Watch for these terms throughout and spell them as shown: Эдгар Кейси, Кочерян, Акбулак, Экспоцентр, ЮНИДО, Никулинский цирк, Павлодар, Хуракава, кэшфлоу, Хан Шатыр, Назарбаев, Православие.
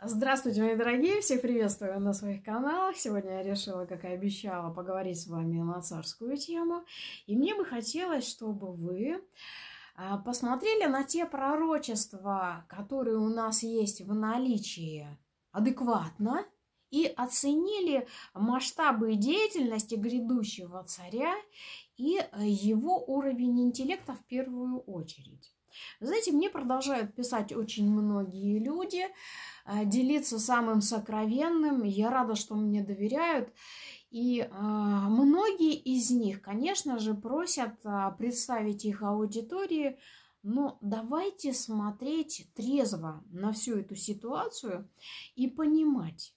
Здравствуйте, мои дорогие! Всех приветствую на своих каналах. Сегодня я решила, как и обещала, поговорить с вами на царскую тему. И мне бы хотелось, чтобы вы посмотрели на те пророчества, которые у нас есть в наличии, адекватно и оценили масштабы деятельности грядущего царя и его уровень интеллекта в первую очередь. Знаете, мне продолжают писать очень многие люди, делиться самым сокровенным. Я рада, что мне доверяют. И многие из них, конечно же, просят представить их аудитории. Но давайте смотреть трезво на всю эту ситуацию и понимать,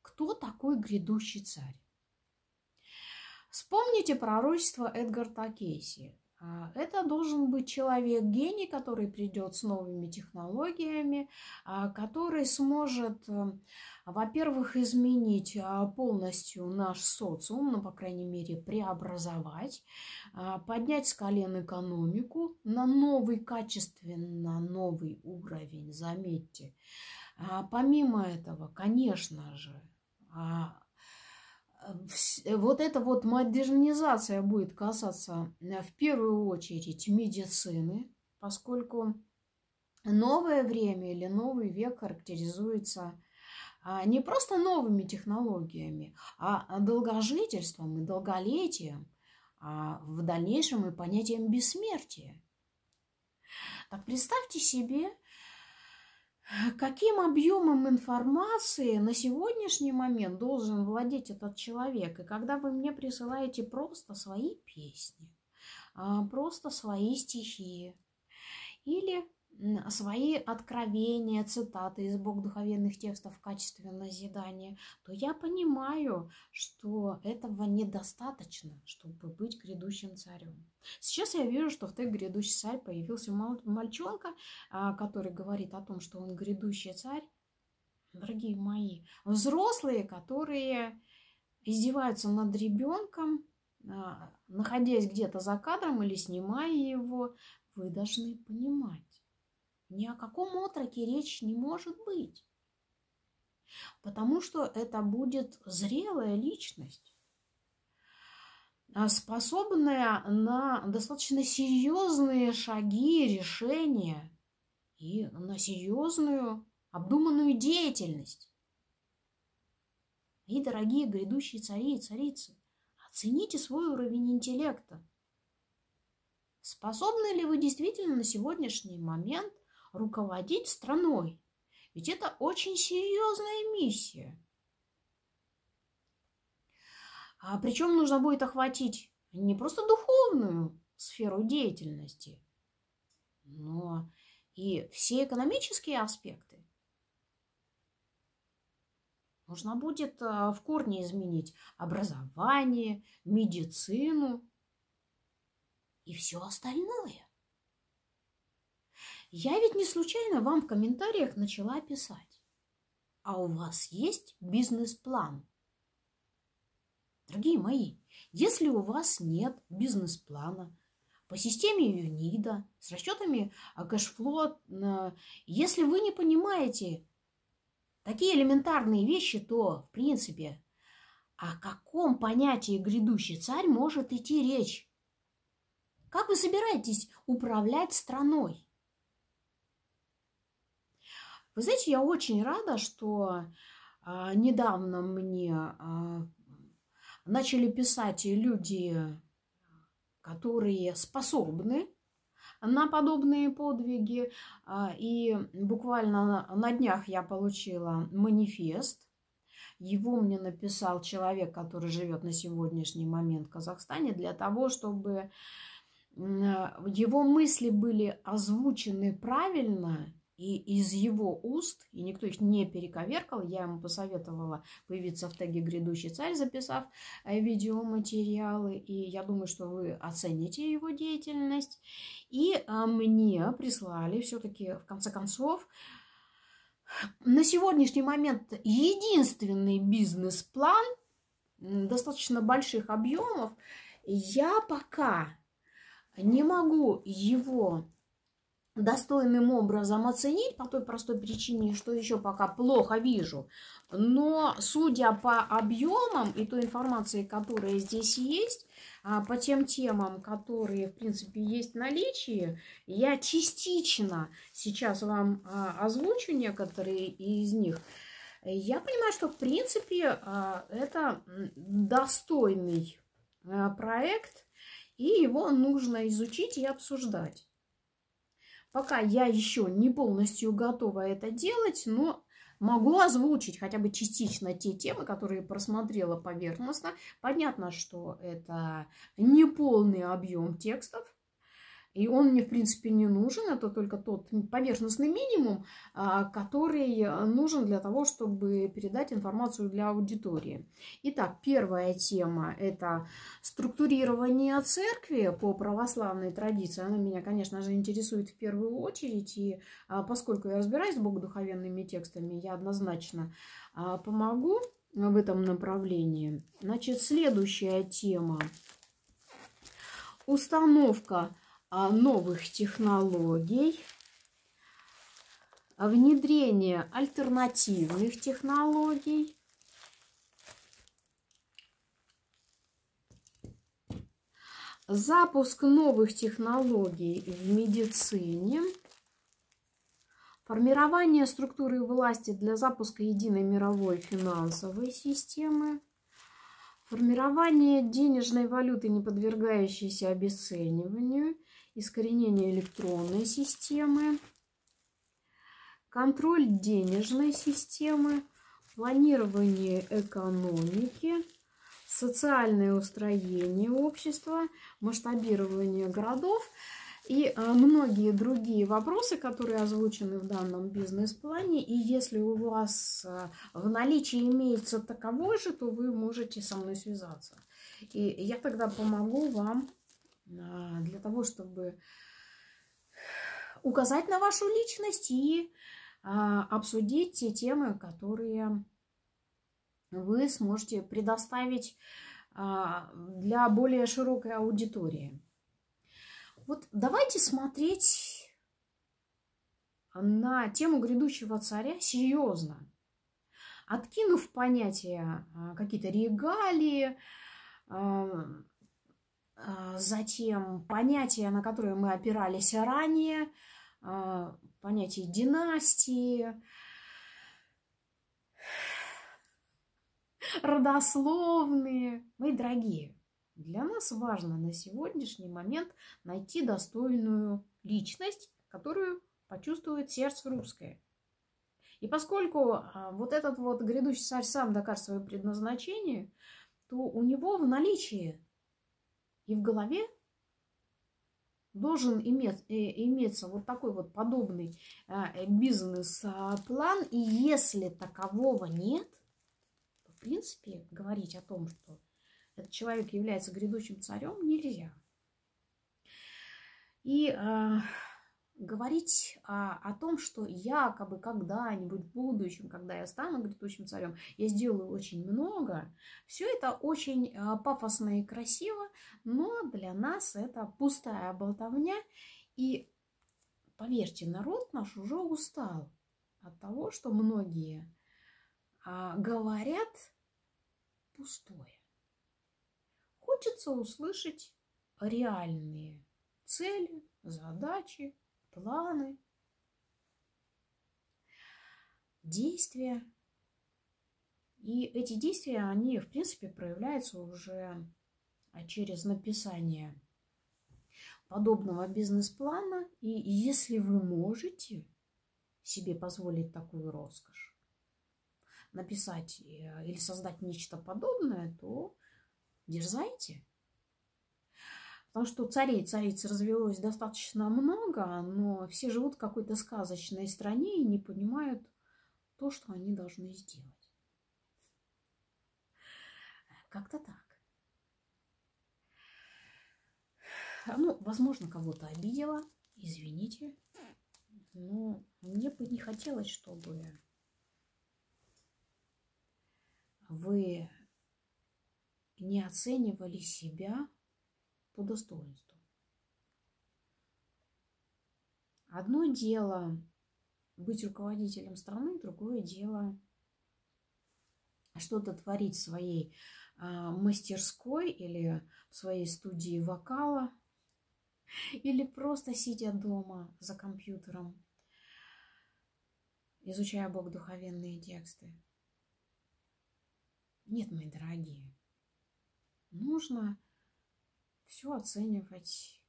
кто такой грядущий царь. Вспомните пророчество Эдгара Кейси. Это должен быть человек-гений, который придет с новыми технологиями, который сможет, во-первых, изменить полностью наш социум, ну, по крайней мере, преобразовать, поднять с колен экономику на новый, качественно новый уровень, заметьте. Помимо этого, конечно же, вот эта вот модернизация будет касаться в первую очередь медицины, поскольку новое время или новый век характеризуется не просто новыми технологиями, а долгожительством и долголетием, а в дальнейшем и понятием бессмертия. Так представьте себе, каким объемом информации на сегодняшний момент должен владеть этот человек? И когда вы мне присылаете просто свои песни, просто свои стихи или свои откровения, цитаты из богодухновенных текстов в качестве назидания, то я понимаю, что этого недостаточно, чтобы быть грядущим царем. Сейчас я вижу, что в тег «Грядущий царь» появился мальчонка, который говорит о том, что он грядущий царь. Дорогие мои, взрослые, которые издеваются над ребенком, находясь где-то за кадром или снимая его, вы должны понимать, ни о каком отроке речь не может быть, потому что это будет зрелая личность, способная на достаточно серьезные шаги, решения и на серьезную обдуманную деятельность. И, дорогие грядущие цари и царицы, оцените свой уровень интеллекта. Способны ли вы действительно на сегодняшний момент руководить страной? Ведь это очень серьезная миссия. Причем нужно будет охватить не просто духовную сферу деятельности, но и все экономические аспекты. Нужно будет в корне изменить образование, медицину и все остальное. Я ведь не случайно вам в комментариях начала писать: а у вас есть бизнес-план? Дорогие мои, если у вас нет бизнес-плана по системе ЮНИДО с расчетами кэшфлоу, если вы не понимаете такие элементарные вещи, то, в принципе, о каком понятии грядущий царь может идти речь? Как вы собираетесь управлять страной? Вы знаете, я очень рада, что недавно мне начали писать люди, которые способны на подобные подвиги. И буквально на днях я получила манифест. Его мне написал человек, который живет на сегодняшний момент в Казахстане, для того, чтобы его мысли были озвучены правильно и из его уст, и никто их не перековеркал. Я ему посоветовала появиться в теге «Грядущий царь», записав видеоматериалы, и я думаю, что вы оцените его деятельность. И мне прислали все-таки, в конце концов, на сегодняшний момент единственный бизнес-план достаточно больших объемов. Я пока не могу его достойным образом оценить по той простой причине, что еще пока плохо вижу. Но судя по объемам и той информации, которая здесь есть, по тем темам, которые, в принципе, есть в наличии, я частично сейчас вам озвучу некоторые из них. Я понимаю, что, в принципе, это достойный проект, и его нужно изучить и обсуждать. Пока я еще не полностью готова это делать, но могу озвучить хотя бы частично те темы, которые просмотрела поверхностно. Понятно, что это неполный объем текстов, и он мне, в принципе, не нужен. Это только тот поверхностный минимум, который нужен для того, чтобы передать информацию для аудитории. Итак, первая тема – это структурирование церкви по православной традиции. Она меня, конечно же, интересует в первую очередь. И поскольку я разбираюсь с богодуховенными текстами, я однозначно помогу в этом направлении. Значит, следующая тема – установка новых технологий, внедрение альтернативных технологий, запуск новых технологий в медицине, формирование структуры власти для запуска единой мировой финансовой системы, формирование денежной валюты, не подвергающейся обесцениванию, искоренение электронной системы, контроль денежной системы, планирование экономики, социальное устроение общества, масштабирование городов и многие другие вопросы, которые озвучены в данном бизнес-плане. И если у вас в наличии имеется таковой же, то вы можете со мной связаться. И я тогда помогу вам для того, чтобы указать на вашу личность и обсудить те темы, которые вы сможете предоставить для более широкой аудитории. Вот давайте смотреть на тему грядущего царя серьезно, откинув понятия какие-то регалии, затем понятия, на которые мы опирались ранее, понятие династии, родословные. Мои дорогие, для нас важно на сегодняшний момент найти достойную личность, которую почувствует сердце русское. И поскольку вот этот вот грядущий царь сам докажет свое предназначение, то у него в наличии и в голове должен иметься вот такой вот подобный бизнес-план. И если такового нет, то, в принципе, говорить о том, что этот человек является грядущим царем, нельзя. И говорить о том, что якобы когда-нибудь в будущем, когда я стану грядущим царем, я сделаю очень много, все это очень пафосно и красиво, но для нас это пустая болтовня. И поверьте, народ наш уже устал от того, что многие говорят пустое. Хочется услышать реальные цели, задачи, планы, действия. И эти действия, они, в принципе, проявляются уже через написание подобного бизнес-плана. И если вы можете себе позволить такую роскошь, написать или создать нечто подобное, то дерзайте. Потому что царей и цариц развелось достаточно много, но все живут в какой-то сказочной стране и не понимают то, что они должны сделать. Как-то так. Ну, возможно, кого-то обидела, извините. Но мне бы не хотелось, чтобы вы не оценивали себя по достоинству. Одно дело быть руководителем страны, другое дело что-то творить в своей мастерской или в своей студии вокала, или просто сидя дома за компьютером, изучая богодуховенные тексты. Нет, мои дорогие, нужно все оценивать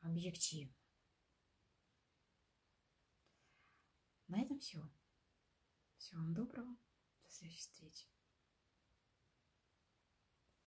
объективно. На этом все. Всего вам доброго. До следующей встречи.